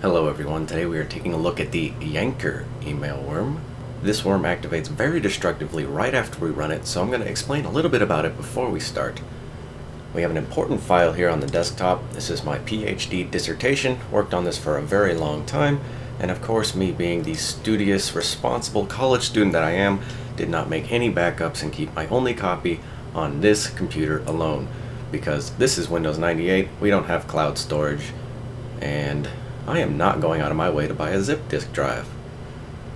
Hello everyone, today we are taking a look at the Yanker email worm. This worm activates very destructively right after we run it, so I'm going to explain a little bit about it before we start. We have an important file here on the desktop. This is my PhD dissertation, worked on this for a very long time, and of course me being the studious, responsible college student that I am, did not make any backups and keep my only copy on this computer alone. Because this is Windows 98, we don't have cloud storage, and I am not going out of my way to buy a zip disk drive.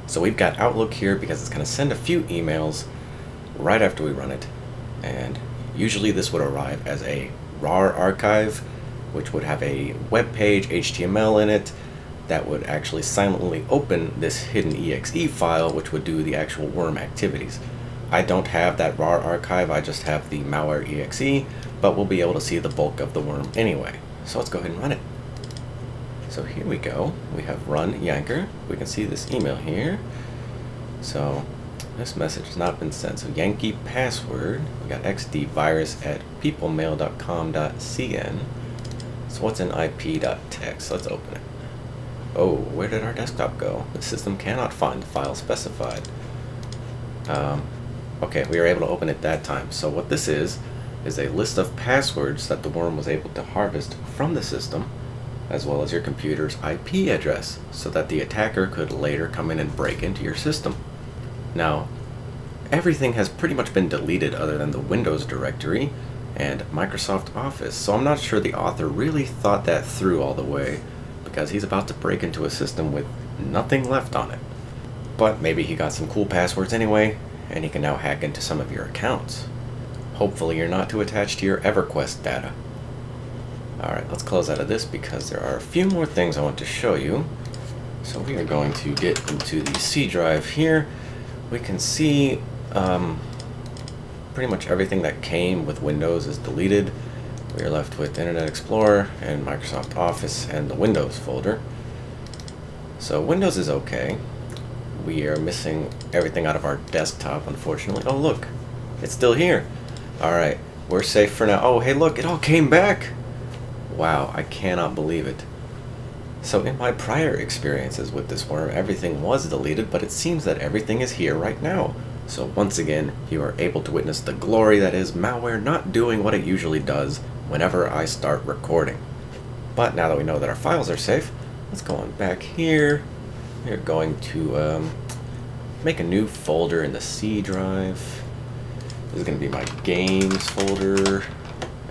So we've got Outlook here because it's going to send a few emails right after we run it. And usually this would arrive as a RAR archive, which would have a web page HTML in it that would actually silently open this hidden EXE file, which would do the actual worm activities. I don't have that RAR archive, I just have the malware EXE, but we'll be able to see the bulk of the worm anyway. So let's go ahead and run it. So here we go, we have run Yanker. We can see this email here. So this message has not been sent. So Yankee password, we got xdvirus at peoplemail.com.cn. So what's in ip.txt? Let's open it. Oh, where did our desktop go? The system cannot find the file specified. Okay, we were able to open it that time. So what this is a list of passwords that the worm was able to harvest from the system, as well as your computer's IP address, so that the attacker could later come in and break into your system. Now, everything has pretty much been deleted other than the Windows directory and Microsoft Office, so I'm not sure the author really thought that through all the way, because he's about to break into a system with nothing left on it. But maybe he got some cool passwords anyway, and he can now hack into some of your accounts. Hopefully you're not too attached to your EverQuest data. Alright, let's close out of this because there are a few more things I want to show you. So we are going to get into the C drive here. We can see pretty much everything that came with Windows is deleted. We are left with Internet Explorer and Microsoft Office and the Windows folder. So Windows is okay. We are missing everything out of our desktop, unfortunately. Oh look, it's still here. Alright, we're safe for now. Oh hey look, it all came back! Wow, I cannot believe it. So in my prior experiences with this worm, everything was deleted, but it seems that everything is here right now. So once again, you are able to witness the glory that is malware not doing what it usually does whenever I start recording. But now that we know that our files are safe, let's go on back here. We're going to make a new folder in the C drive. This is going to be my games folder.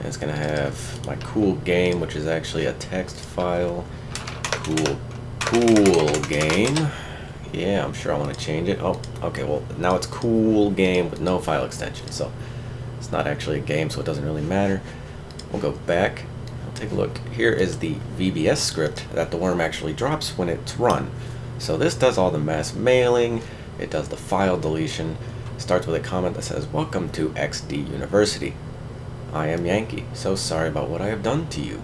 It's going to have my cool game, which is actually a text file. Cool game. Yeah, I'm sure I want to change it. Oh, okay, well, now it's cool game with no file extension. So it's not actually a game, so it doesn't really matter. We'll go back. I'll take a look. Here is the VBS script that the worm actually drops when it's run. So this does all the mass mailing. It does the file deletion. It starts with a comment that says, "Welcome to XD University. I am Yankee, so sorry about what I have done to you."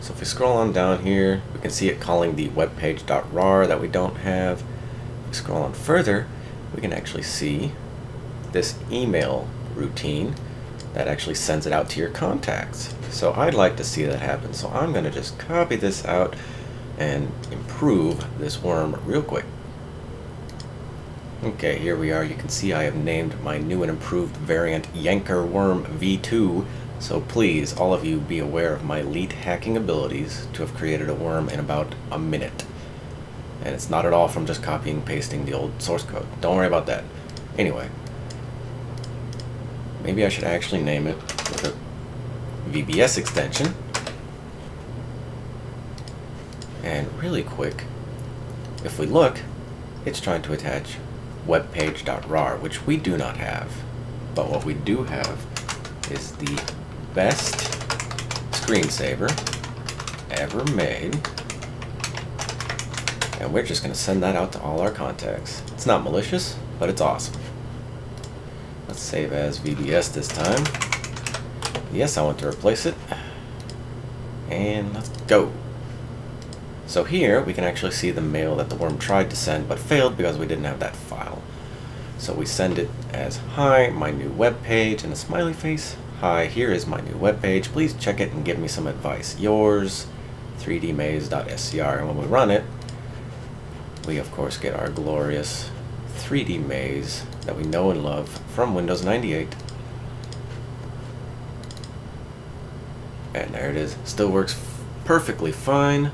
So if we scroll on down here, we can see it calling the webpage.rar that we don't have. If we scroll on further, we can actually see this email routine that actually sends it out to your contacts. So I'd like to see that happen, so I'm going to just copy this out and improve this worm real quick. Okay, here we are. You can see I have named my new and improved variant Yanker Worm V2, so please, all of you, be aware of my elite hacking abilities to have created a worm in about a minute. And it's not at all from just copying and pasting the old source code. Don't worry about that. Anyway, maybe I should actually name it with a VBS extension. And really quick, if we look, it's trying to attach webpage.rar, which we do not have, but what we do have is the best screensaver ever made, and we're just going to send that out to all our contacts. It's not malicious, but it's awesome. Let's save as VBS this time. Yes, I want to replace it, and let's go. So here we can actually see the mail that the worm tried to send but failed because we didn't have that file. So we send it as, "Hi, my new web page," and a smiley face. "Hi, here is my new web page. Please check it and give me some advice. Yours, 3dmaze.scr, and when we run it, we of course get our glorious 3D maze that we know and love from Windows 98. And there it is. Still works perfectly fine.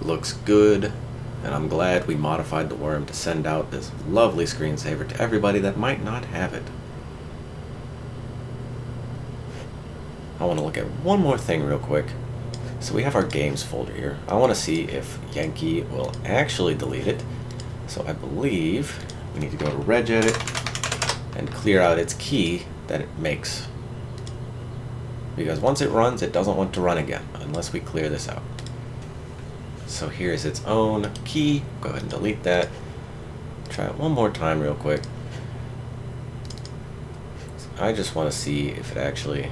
Looks good, and I'm glad we modified the worm to send out this lovely screensaver to everybody that might not have it. I want to look at one more thing real quick. So we have our games folder here. I want to see if Yankee will actually delete it. So I believe we need to go to regedit and clear out its key that it makes, because once it runs, it doesn't want to run again unless we clear this out. So here's its own key. Go ahead and delete that. Try it one more time real quick. I just want to see if it actually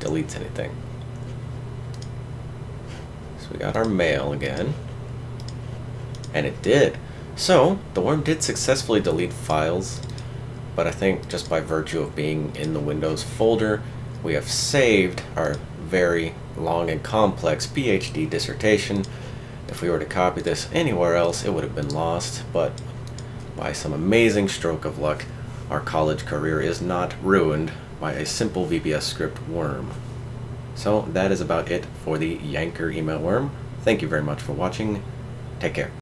deletes anything. So we got our mail again, and it did. So the worm did successfully delete files, but I think just by virtue of being in the Windows folder, we have saved our very long and complex PhD dissertation. If we were to copy this anywhere else, it would have been lost, but by some amazing stroke of luck, our college career is not ruined by a simple VBS script worm. So that is about it for the Yanker email worm. Thank you very much for watching. Take care.